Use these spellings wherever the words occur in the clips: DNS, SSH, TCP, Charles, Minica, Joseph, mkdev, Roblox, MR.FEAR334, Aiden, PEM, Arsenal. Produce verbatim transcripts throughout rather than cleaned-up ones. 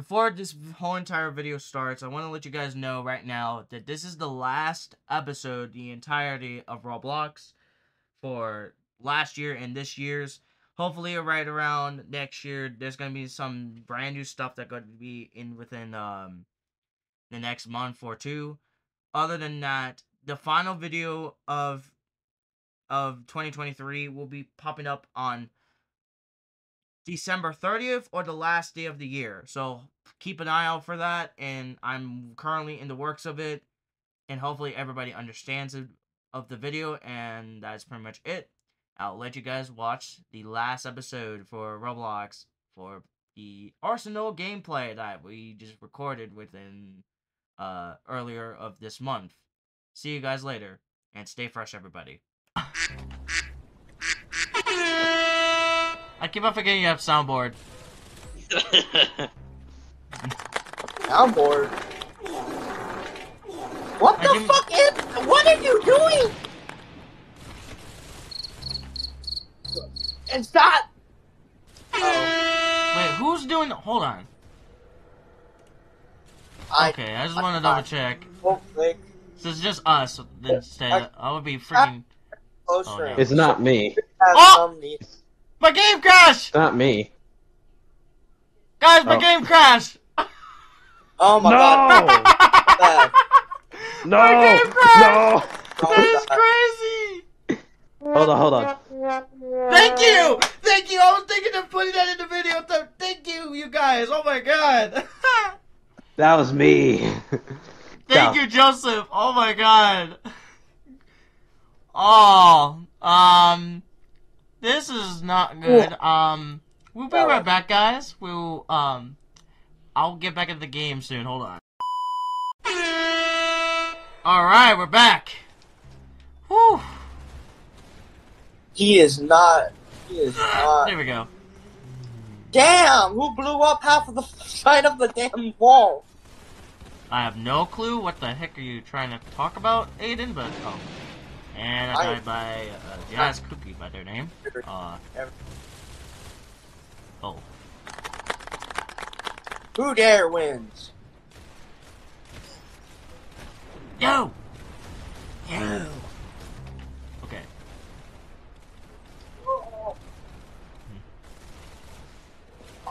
Before this whole entire video starts, I want to let you guys know right now that this is the last episode, the entirety of Roblox for last year and this year's. Hopefully, right around next year, there's going to be some brand new stuff that's going to be in within um, the next month or two. Other than that, the final video of of twenty twenty-three will be popping up on December thirtieth or the last day of the year. So keep an eye out for that. And I'm currently in the works of it. And hopefully everybody understands it of the video. And that's pretty much it. I'll let you guys watch the last episode for Roblox for the Arsenal gameplay that we just recorded within uh, earlier of this month. See you guys later, and stay fresh, everybody. I keep on forgetting you have soundboard. Soundboard? What the fuck is... What are you doing? It's not. Uh-oh. Wait, who's doing? Hold on. I, okay, I just want to double check. Click. So it's just us instead. I, I would be freaking. Oh, no. It's not me. Oh! My game crashed. Not me. Guys, my oh. game crashed. Oh my no. god. No. My game crashed. No. That's crazy. Hold on, hold on. Thank you! Thank you! I was thinking of putting that in the video, so thank you, you guys! Oh my god! That was me! Thank no. you, Joseph! Oh my god! Oh, um... This is not good. Um, we'll be right back, guys. We'll, um... I'll get back into the game soon, hold on. Alright, we're back! Whew! He is not. He is not. There we go. Damn! Who blew up half of the side of the damn wall? I have no clue what the heck are you trying to talk about, Aiden, but oh. And I died by uh, Jazz Cookie by their name. Uh, oh. Who dare wins? Yo! Yo!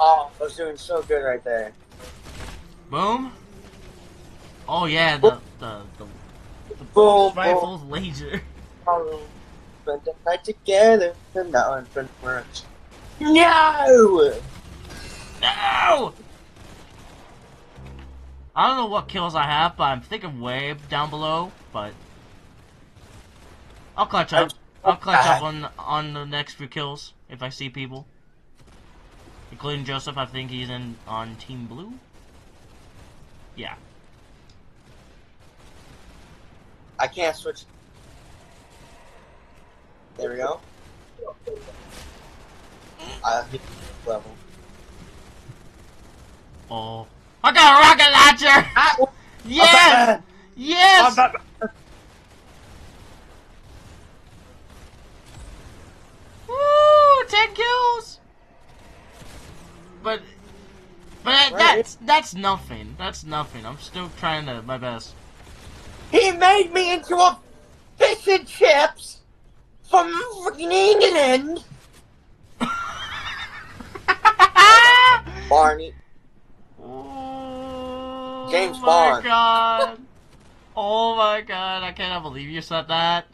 Oh, I was doing so good right there. Boom. Oh yeah, the the the, the boom rifle's laser. Oh, spend the night together, and now I'm spending lunch. No, no. I don't know what kills I have, but I'm thinking way down below. But I'll clutch up. I'll clutch up on on the next few kills if I see people. Including Joseph, I think he's in on Team Blue. Yeah. I can't switch. There we go. I hit the level. Oh, I got a rocket launcher! I, yes, yes. Woo! Ten kills. But, but that's that's nothing. That's nothing. I'm still trying to my best. He made me into a fish and chips from fucking England. Barney. Oh, James Bond. Oh my god. Oh my god. I cannot believe you said that.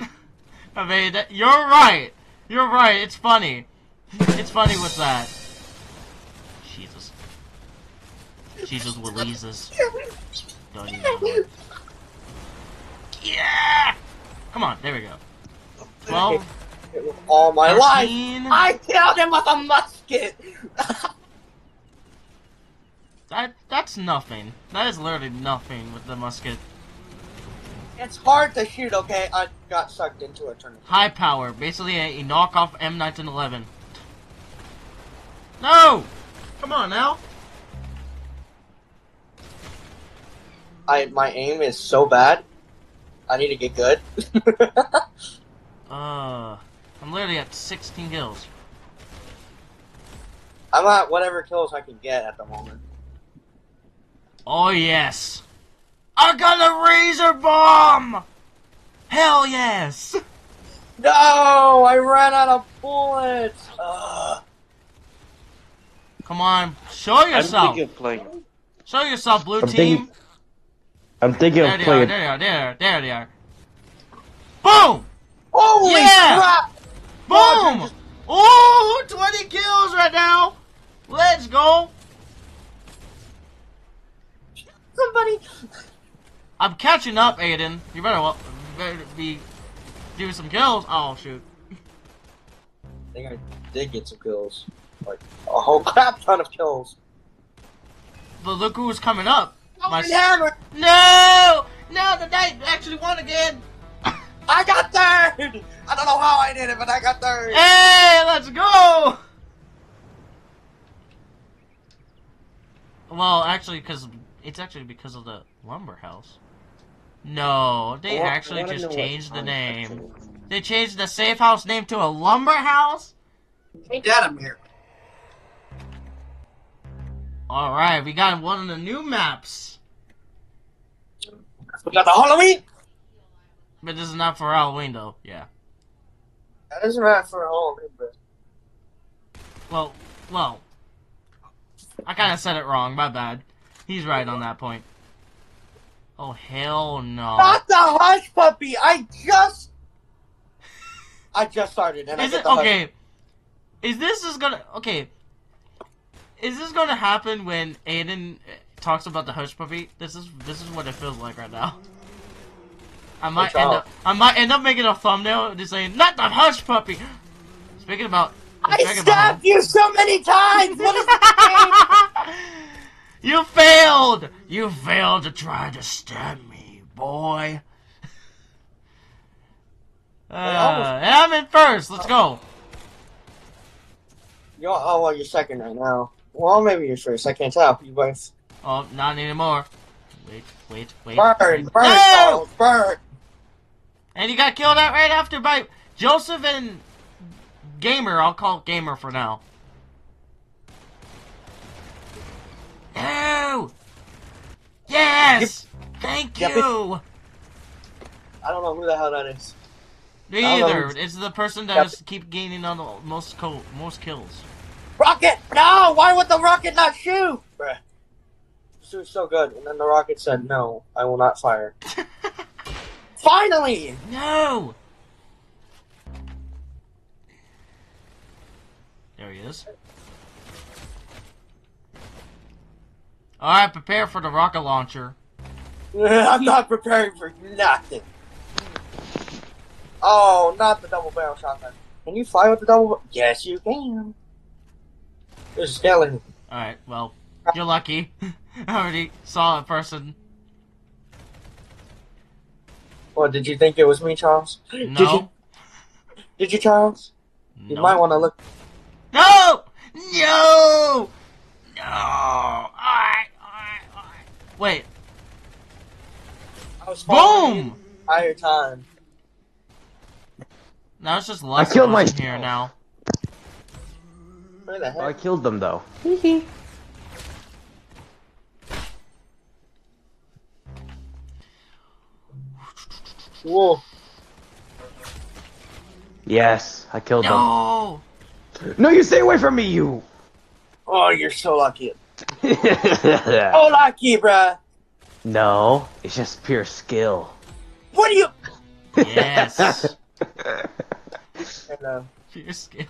I mean, that, you're right. You're right. It's funny. It's funny with that. Jesus. Jesus Waleezes. Don't even. Yeah! Come on, there we go. twelve. All my thirteen. Life! I killed him with a musket! that that's nothing. That is literally nothing with the musket. It's hard to shoot, okay? I got sucked into a tournament. High power, basically a, a knockoff M nineteen eleven. No! Come on now. I my aim is so bad. I need to get good. uh, I'm literally at sixteen kills. I'm at whatever kills I can get at the moment. Oh yes! I got a razor bomb! Hell yes! No! I ran out of bullets! Ugh. Come on, show yourself! I'm thinking of playing. Show yourself, blue I'm team! Thinking, I'm thinking there of playing. There they are, there they are, there they are. Boom! Holy yeah. crap! Boom! Oh, twenty kills right now! Let's go! Somebody! I'm catching up, Aiden. You better, well, better be doing some kills. Oh, shoot. I think I did get some kills. Like, a whole crap ton of kills. But look who's coming up. Oh, my hammer! No! No, the knight actually won again! I got third! I don't know how I did it, but I got third! Hey, let's go! Well, actually, because... It's actually because of the lumber house. No, they well, actually just changed the name. Actually. They changed the safe house name to a lumber house? Ain't that a miracle? Alright, we got one of the new maps. We got the Halloween! But this is not for Halloween, though. Yeah. That is not for Halloween, but... Well, well. I kinda said it wrong, my bad. He's right on that point. Oh, hell no. Not the hush puppy! I just... I just started and is I get it, the Okay. Hush. Is this just gonna... Okay. Is this gonna happen when Aiden talks about the hush puppy? This is this is what it feels like right now. I might What's end up? up... I might end up making a thumbnail just saying, not the hush puppy! Speaking about... I stabbed you so many times! What is the game? You failed! You failed to try to stab me, boy. Uh, and I'm in first. Let's go. You're, oh, well, you're second right now. Well, maybe you're first. I can't tell. You both. Oh, not anymore. Wait, wait, wait. Burn, wait. burn, no! burn. And you got killed out right after by Joseph and Gamer. I'll call it Gamer for now. No! Yes! Yep. Thank you! Yep. I don't know who the hell that is. Me either. It's the person that yep. is keep gaining on the most co most kills. Rocket! No! Why would the rocket not shoot? Bruh. This was so good. And then the rocket said, no, I will not fire. Finally! No! There he is. Alright, prepare for the rocket launcher. I'm not preparing for nothing. Oh, not the double barrel shotgun. Can you fly with the double barrel? Yes, you can. There's a skeleton. Alright, well, you're lucky. I already saw a person. Well, did you think it was me, Charles? No. Did you, did you Charles? No. You might want to look. No! No! No! Alright! Wait. I was boom! Entire time. Now it's just luck. I killed my here now. Where the heck? I killed them though. Whoa. Yes, I killed no. them. No, you stay away from me, you. Oh, you're so lucky. Oh, lucky, bruh. No, it's just pure skill. What do you? Yes. Hello. Pure skill.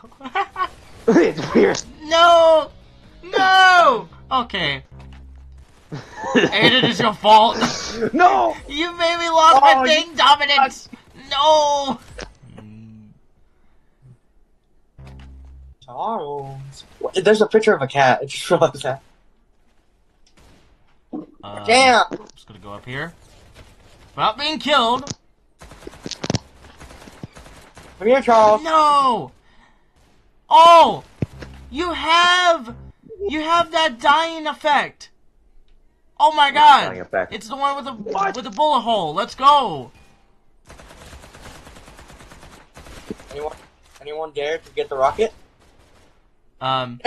It's pure. No, no. Okay. Aiden, it's your fault. No. You made me lost oh, my thing, you... Dominant. No. Charles. There's a picture of a cat. It just shows that. Uh, Damn! I'm just gonna go up here. Without being killed! Come here, Charles! No! Oh! You have... You have that dying effect! Oh my god! It's the one with the, what? with the bullet hole! Let's go! Anyone, anyone dare to get the rocket? Um...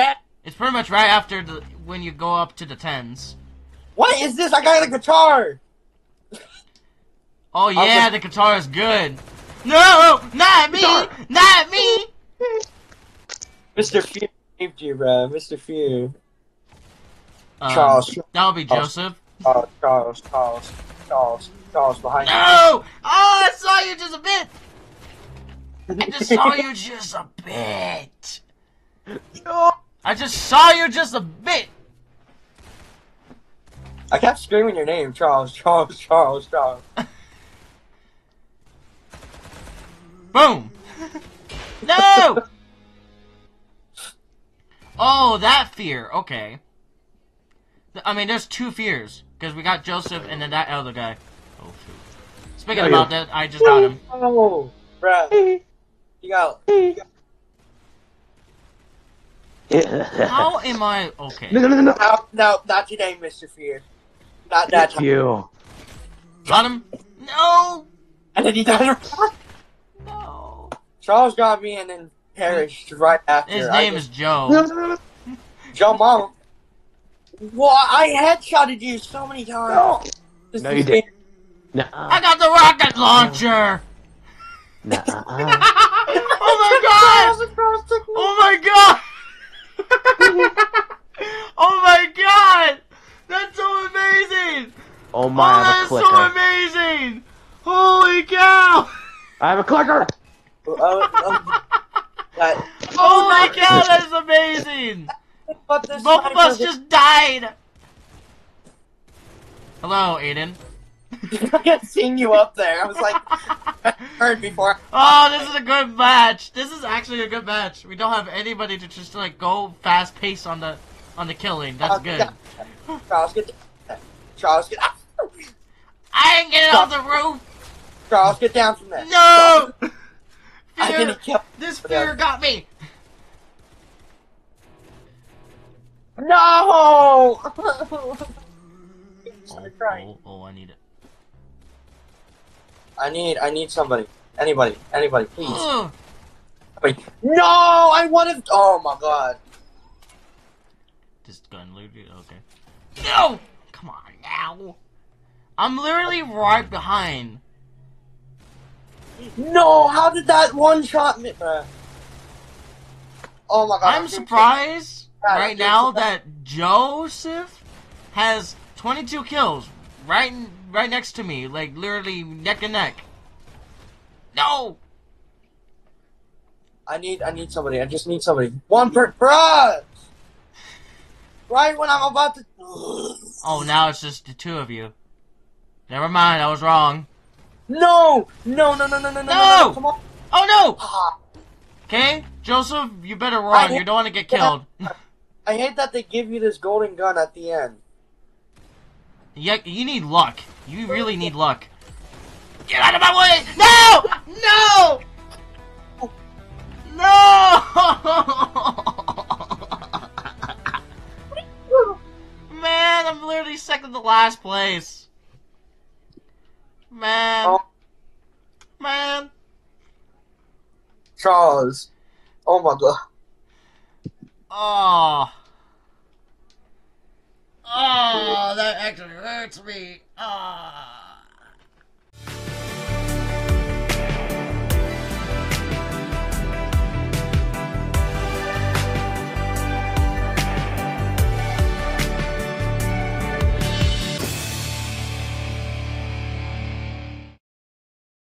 It's pretty much right after the... When you go up to the tens. What is this? I got a guitar! Oh yeah, the guitar is good. No! Not me! Guitar. Not me! Mister Fear saved you, bro. Mister Fear. Um, Charles. That'll be Joseph. Oh, Charles, Charles, Charles, Charles behind you. No! Oh, I saw you just a bit! I just saw you just a bit! No! I just saw you just a bit! I kept screaming your name, Charles, Charles, Charles, Charles. Boom! No! Oh, that fear. Okay. I mean, there's two fears. Because we got Joseph and then that other guy. Oh, shoot. Speaking oh, about yeah. that, I just got him. Oh, bruh. You got... You got... How am I... Okay. No, no, no, no. No, no, not your name, Mister Fear. Not that time. You. Got him? No! And then he died. No. Charles got me and then perished right after. His name just... is Joe. No, no, no. Joe Mom. Well, I headshotted you so many times. No, no you didn't. No. I got the rocket launcher! No. Oh my god! Oh my god! Oh my god! That's so amazing! Oh my, oh, that's so amazing! Holy cow! I have a clicker! uh, uh, uh, oh my god, that's amazing! Both of us just died! Hello, Aiden. I had seen you up there. I was like, I heard before. Oh, this is a good match. This is actually a good match. We don't have anybody to just like go fast pace on the on the killing. That's good. Charles, get down. Charles, get down. I didn't get it off the roof. Charles, get down from there. No. Fear, I didn't kill. This fear got me. No! Oh, oh, oh, I need it. I need, I need somebody. Anybody, anybody, please. Ugh. No, I would've. Oh my god. Just gun looted. Okay. No! Come on now. I'm literally right behind. No, how did that one shot me? Uh, oh my god. I'm surprised. Right now that Joseph has twenty-two kills right right next to me, like literally neck and neck. No, I need I need somebody. I just need somebody. One per bruh. Right when I'm about to. Oh, now it's just the two of you. Never mind, I was wrong. No, no, no, no, no, no, no. no come on. Oh no. Okay, Joseph, you better run. You don't want to get killed. I hate that they give you this golden gun at the end. Yeah, you need luck. You really need luck. Get out of my way! No! No! No! Man, I'm literally second to last place. Man. Man. Charles. Oh my god. Oh. Oh, that actually hurts me. Ah. Oh.